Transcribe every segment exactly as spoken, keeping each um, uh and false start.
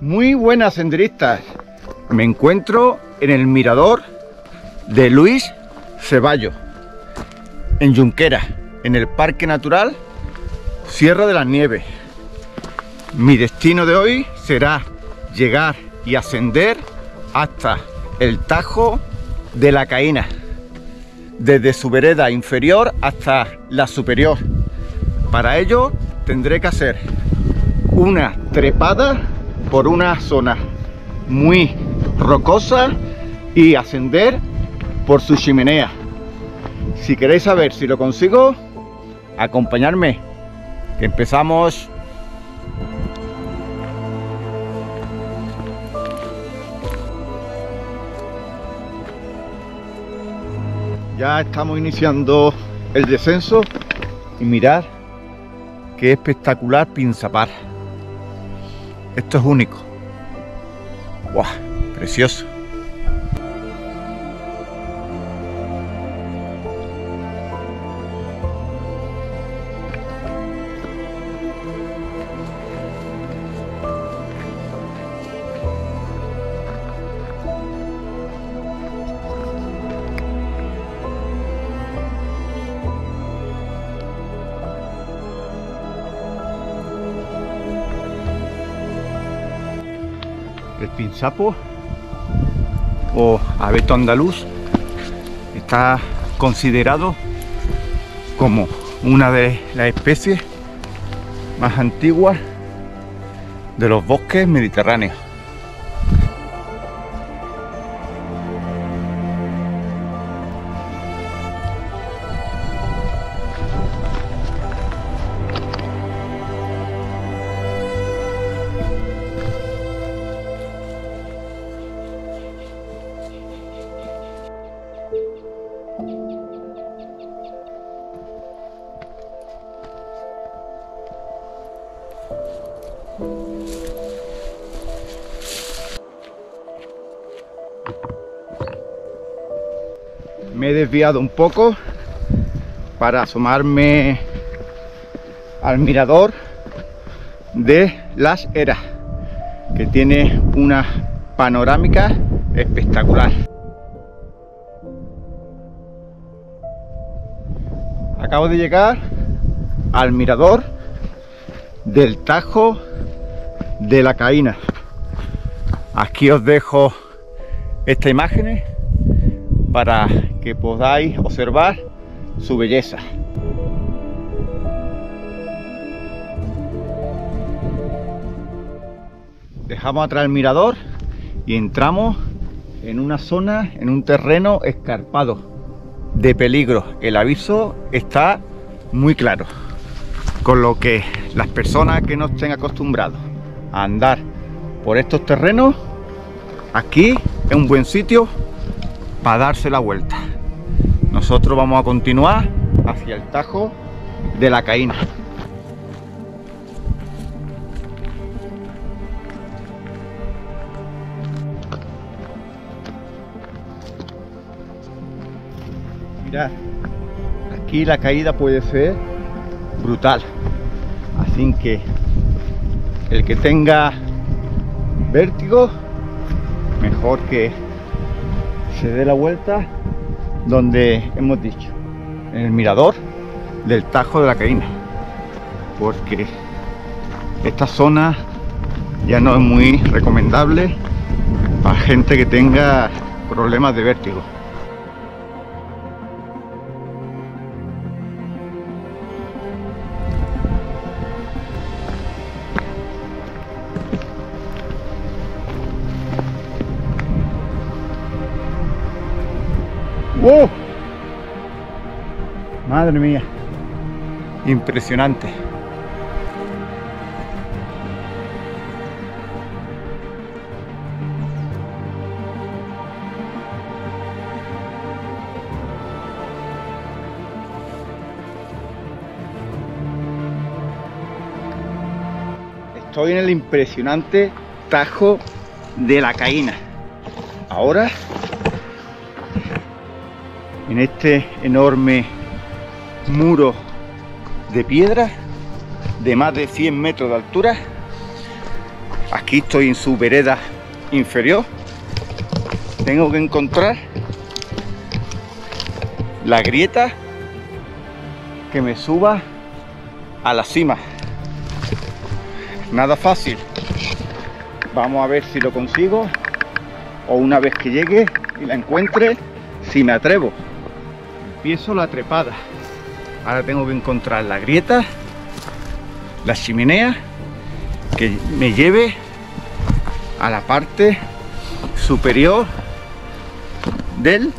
Muy buenas senderistas, me encuentro en el mirador de Luis Ceballos, en Yunquera, en el Parque Natural Sierra de la Nieves. Mi destino de hoy será llegar y ascender hasta el Tajo de la Caína, desde su vereda inferior hasta la superior. Para ello tendré que hacer una trepada por una zona muy rocosa y ascender por su chimenea. Si queréis saber si lo consigo, acompañadme, que empezamos. Ya estamos iniciando el descenso y mirad qué espectacular pinsapar. Esto es único. ¡Guau! Precioso. El pinsapo o abeto andaluz está considerado como una de las especies más antiguas de los bosques mediterráneos. Me he desviado un poco para asomarme al mirador de Las Eras, que tiene una panorámica espectacular. Acabo de llegar al mirador del Tajo de la Caína. Aquí os dejo estas imágenes para que podáis observar su belleza. Dejamos atrás el mirador y entramos en una zona, en un terreno escarpado, de peligro. El aviso está muy claro, con lo que las personas que no estén acostumbrados a andar por estos terrenos, aquí es un buen sitio para darse la vuelta. Nosotros vamos a continuar hacia el Tajo de la Caína. Mirad, aquí la caída puede ser brutal, así que el que tenga vértigo, mejor que se dé la vuelta donde hemos dicho, en el mirador del Tajo de la Caína, porque esta zona ya no es muy recomendable para gente que tenga problemas de vértigo. ¡Oh! Madre mía, impresionante. Estoy en el impresionante Tajo de la Caína. Ahora, en este enorme muro de piedra de más de cien metros de altura. Aquí estoy en su vereda inferior. Tengo que encontrar la grieta que me suba a la cima. Nada fácil. Vamos a ver si lo consigo, o una vez que llegue y la encuentre, si me atrevo. Empiezo la trepada. Ahora tengo que encontrar la grieta, la chimenea, que me lleve a la parte superior del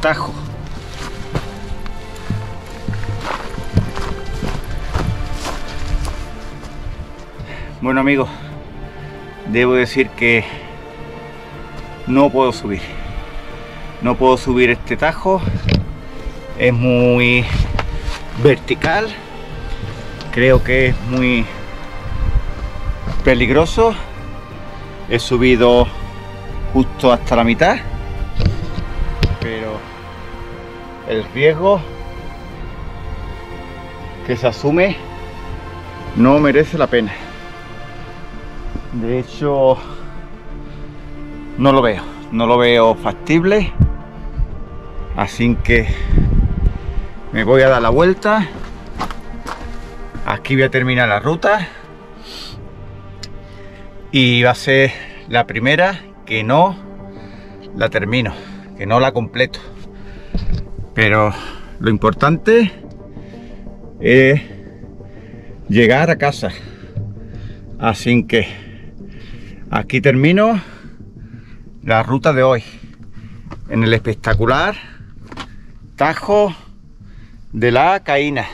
Tajo. Bueno amigos, debo decir que no puedo subir, no puedo subir este tajo, es muy vertical, creo que es muy peligroso. He subido justo hasta la mitad, pero el riesgo que se asume no merece la pena. De hecho, no lo veo, no lo veo factible, así que me voy a dar la vuelta. Aquí voy a terminar la ruta y va a ser la primera que no la termino, que no la completo. Pero lo importante es llegar a casa, así que aquí termino la ruta de hoy, en el espectacular Tajo de la Caína.